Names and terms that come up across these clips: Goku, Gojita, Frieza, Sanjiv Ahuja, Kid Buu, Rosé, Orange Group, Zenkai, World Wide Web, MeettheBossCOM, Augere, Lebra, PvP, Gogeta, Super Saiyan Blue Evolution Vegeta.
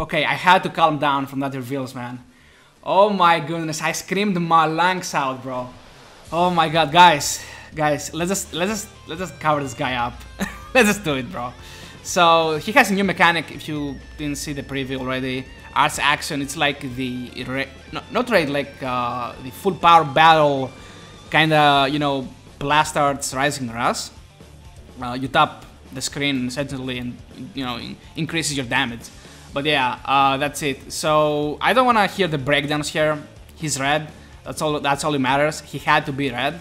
Okay, I had to calm down from that reveals, man. Oh my goodness, I screamed my lungs out, bro. Oh my god, guys, let's just cover this guy up. Let's just do it, bro. So he has a new mechanic. If you didn't see the preview already, Arts Action. It's like the the full power battle kind of, you know, Blast Arts Rising Rush. You tap the screen essentially, and you know, increases your damage. But yeah, that's it. So I don't want to hear the breakdowns here. He's red. That's all. That's all that matters. He had to be red.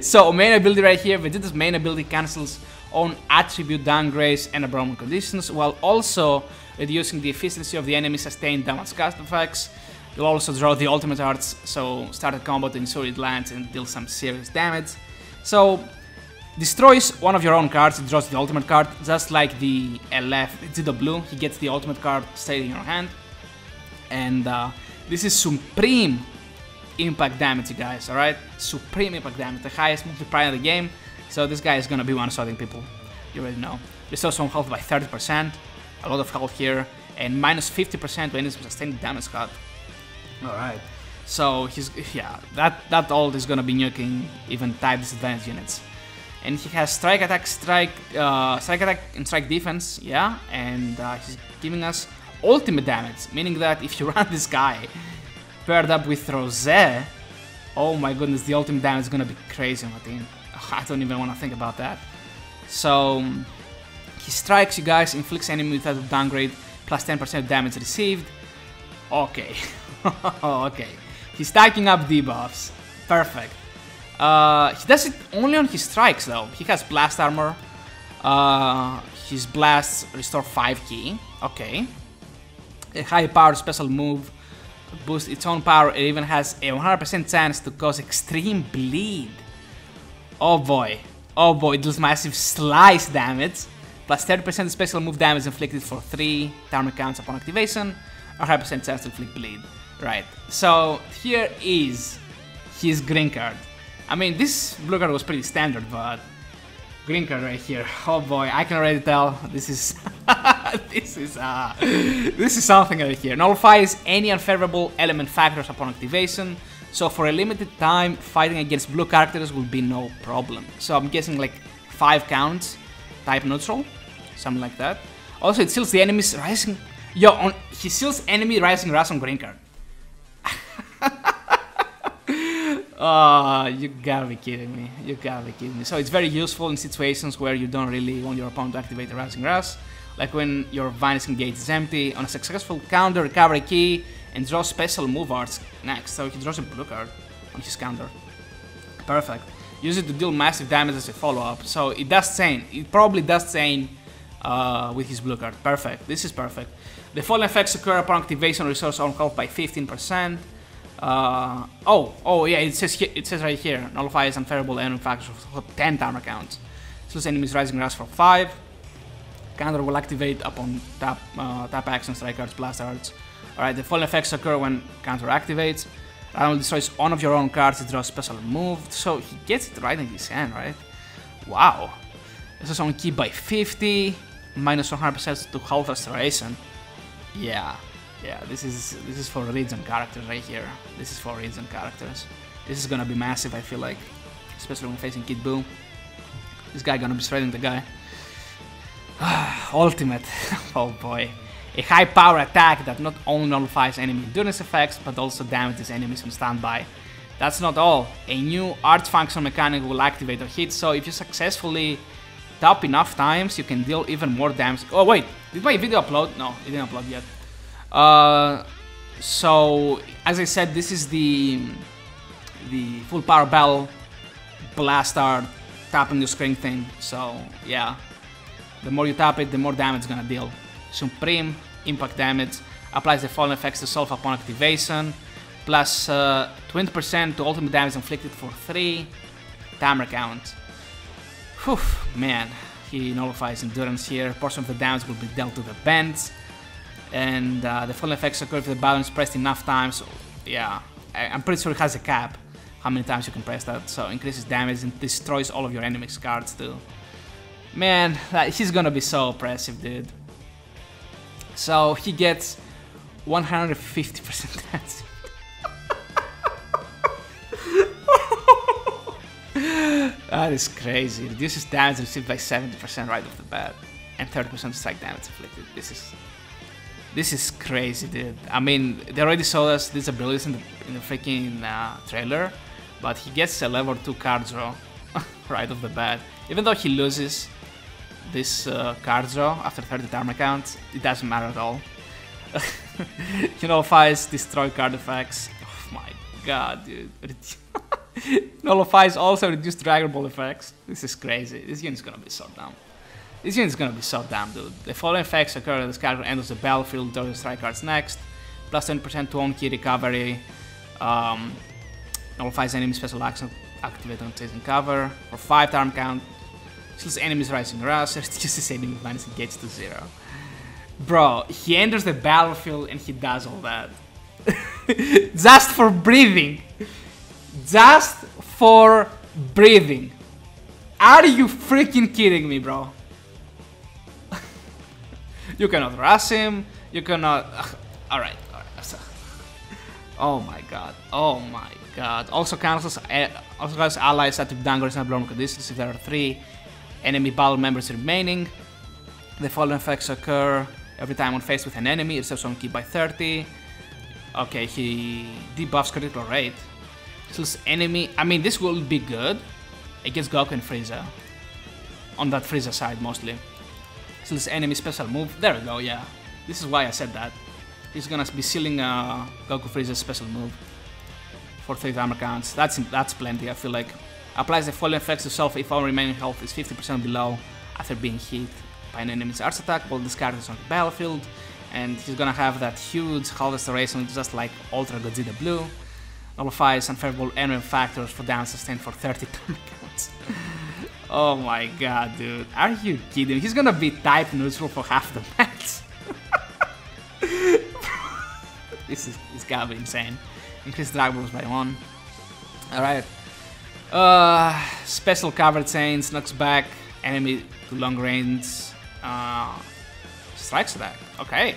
So main ability right here, Vegeta's main ability cancels on attribute downgrades and abnormal conditions, while also reducing the efficiency of the enemy sustained damage cast effects. You'll also draw the ultimate arts, so start a combo to ensure it lands and deal some serious damage. So destroys one of your own cards, it draws the ultimate card, just like the LF Vegeta Blue. He gets the ultimate card straight in your hand. And this is supreme impact damage, you guys, alright? Supreme impact damage, the highest multiplier in the game. So this guy is gonna be one-shotting people, you already know. Restores some health by 30%, a lot of health here, and minus 50% when it's sustained damage cut. Alright, so he's, yeah, that ult is gonna be nuking even tight disadvantage units. And he has strike attack, strike attack, and strike defense, yeah, and he's giving us ultimate damage, meaning that if you run this guy paired up with Rosé, oh my goodness, the ultimate damage is gonna be crazy on the team. I don't even want to think about that. So he strikes, you guys, inflicts enemy with a downgrade plus 10% damage received. Okay, okay. He's stacking up debuffs. Perfect. He does it only on his strikes though. He has blast armor. His blasts restore 5 ki. Okay. A high power special move boosts its own power. It even has a 100% chance to cause extreme bleed. Oh boy, it deals massive slice damage, plus 30% special move damage inflicted for 3 timer counts upon activation, 100% chance to inflict bleed. Right, so here is his green card. I mean, this blue card was pretty standard, but green card right here, oh boy, I can already tell, this is, this is something right here. Nullifies any unfavorable element factors upon activation. So for a limited time, fighting against blue characters will be no problem. So I'm guessing like 5 counts, type neutral, something like that. Also, it seals the enemy's rising... Yo, he seals enemy rising rush on green card. Oh, you gotta be kidding me, you gotta be kidding me. So it's very useful in situations where you don't really want your opponent to activate the rising rush. Like when your Vanishing Gate is empty, on a successful counter, recover a key, and draw special move arts next. So he draws a blue card on his counter. Perfect. Use it to deal massive damage as a follow-up. So it does chain. It probably does chain with his blue card. Perfect. This is perfect. The following effects occur upon activation, restores own health by 15%. Oh yeah, it says right here, nullifies unfavorable enemy factors for 10 timer counts. Slows enemies rising rush for 5. Counter will activate upon tap action, strike cards, blast cards. Alright, the following effects occur when counter activates. Randomly destroys one of your own cards, it draws special move. So he gets it right in his hand, right? Wow. This is on key by 50, minus 100% to health restoration. Yeah, yeah, this is for region characters right here. This is for region characters. This is gonna be massive, I feel like. Especially when facing Kid Buu. This guy gonna be shredding the guy. Ultimate. Oh boy. A high power attack that not only nullifies enemy endurance effects, but also damages enemies on standby. That's not all. A new arts function mechanic will activate or hit, so if you successfully tap enough times, you can deal even more damage. Oh wait, did my video upload? No, it didn't upload yet. So, as I said, this is the full power battle, blast art, tapping the screen thing. So, yeah, the more you tap it, the more damage it's gonna deal. Supreme impact damage, applies the following effects to solve upon activation, plus 20% to ultimate damage inflicted for 3 timer count. Whew, man, he nullifies endurance here, portion of the damage will be dealt to the bench, and the following effects occur if the button is pressed enough times. So, yeah, I'm pretty sure it has a cap, how many times you can press that, so increases damage and destroys all of your enemy's cards too. Man, he's gonna be so oppressive, dude. So he gets 150% chance. That is crazy. Reduces damage received by 70% right off the bat, and 30% strike damage inflicted. This is crazy, dude. I mean, they already showed us these abilities in the freaking trailer, but he gets a level 2 card draw right off the bat. Even though he loses this card draw after 30 time count, it doesn't matter at all. You know, nullifies, destroy card effects. Oh my god, dude. Nullifies also reduce Dragon Ball effects. This is crazy. This unit's gonna be so dumb. This unit's gonna be so dumb, dude. The following effects occur at this character enters the battlefield during the strike cards next. Plus 10% to own key recovery. Nullifies enemy special action activated on chasing cover. For 5 time count. Kills enemies rising rush. Reduces enemy minus engage to 0. Bro, he enters the battlefield and he does all that. Just for breathing. Just for breathing. Are you freaking kidding me, bro? You cannot rush him. You cannot... Alright, alright. Oh my god. Oh my god. Also cancels allies that have downgrades and blown conditions if there are 3 enemy battle members remaining. The following effects occur every time on face with an enemy. It receives one key by 30. Okay, he debuffs critical rate. Kills enemy. I mean, this will be good against Goku and Frieza. On that Frieza side, mostly. Kills enemy special move. There we go, yeah. This is why I said that. He's gonna be sealing Goku Frieza's special move for 3 armor counts. That's plenty, I feel like. Applies the following effects to self if all remaining health is 50% below after being hit by an enemy's arts attack while this character is on the battlefield. And he's gonna have that huge hull restoration just like Ultra Gojita Blue. Nullifies unfavorable enemy factors for damage sustained for 30 time counts. Oh my god, dude. Are you kidding me? He's gonna be type neutral for half the match. This gotta be insane. Increase drag balls by 1. Alright. Special cover chains, knocks back enemy to long range. Strikes attack. Okay.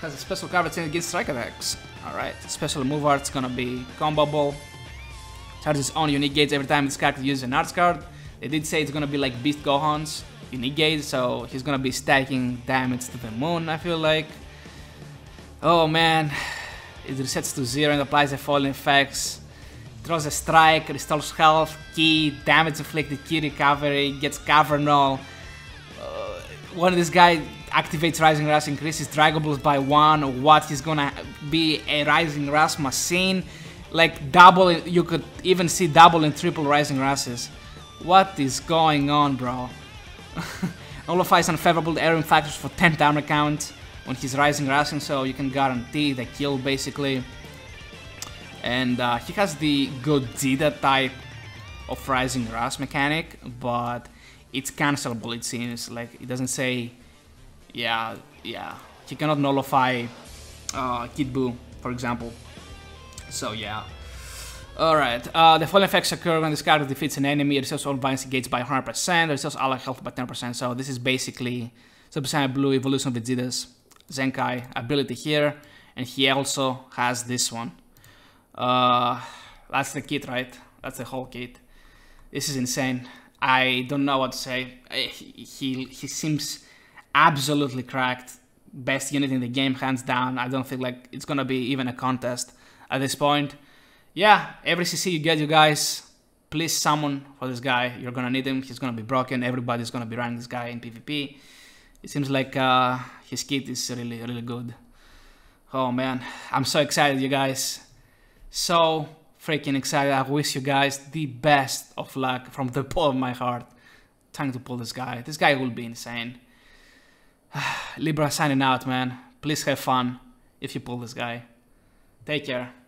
Has a special cover chain against strike attacks. Alright, special move art's gonna be combo ball. Charges on unique gauge every time this character uses an arts card. They did say it's gonna be like Beast Gohan's unique gauge, so he's gonna be stacking damage to the moon, I feel like. Oh man, it resets to 0 and applies the following effects. Throws a strike, restores health, key, damage inflicted, key recovery, gets cover null. When this guy activates Rising Rush, increases Dragon Balls by 1, what, he's gonna be a Rising Rush machine, like double, you could even see double and triple Rising Rushes. What is going on, bro? Nullifies unfavorable error factors for 10 timer count when he's Rising Rushing, so you can guarantee the kill, basically. And he has the Gogeta type of Rising Rush mechanic, but it's cancelable, it seems. Like, it doesn't say, yeah. He cannot nullify Kid Buu, for example. So, yeah. Alright, the following effects occur when this character defeats an enemy. It restores all violence gates by 100%, it restores all health by 10%. So, this is basically Super Saiyan Blue Evolution Vegeta's Zenkai ability here. And he also has this one. That's the kit, right? That's the whole kit. This is insane. I don't know what to say. He seems absolutely cracked. Best unit in the game, hands down. I don't think like it's gonna be even a contest at this point. Yeah, every CC you get, you guys, please summon for this guy. You're gonna need him. He's gonna be broken. Everybody's gonna be running this guy in PvP. It seems like his kit is really, really good. Oh man, I'm so excited, you guys. So freaking excited. I wish you guys the best of luck from the bottom of my heart. Trying to pull this guy. This guy will be insane. Lebra signing out, man. Please have fun if you pull this guy. Take care.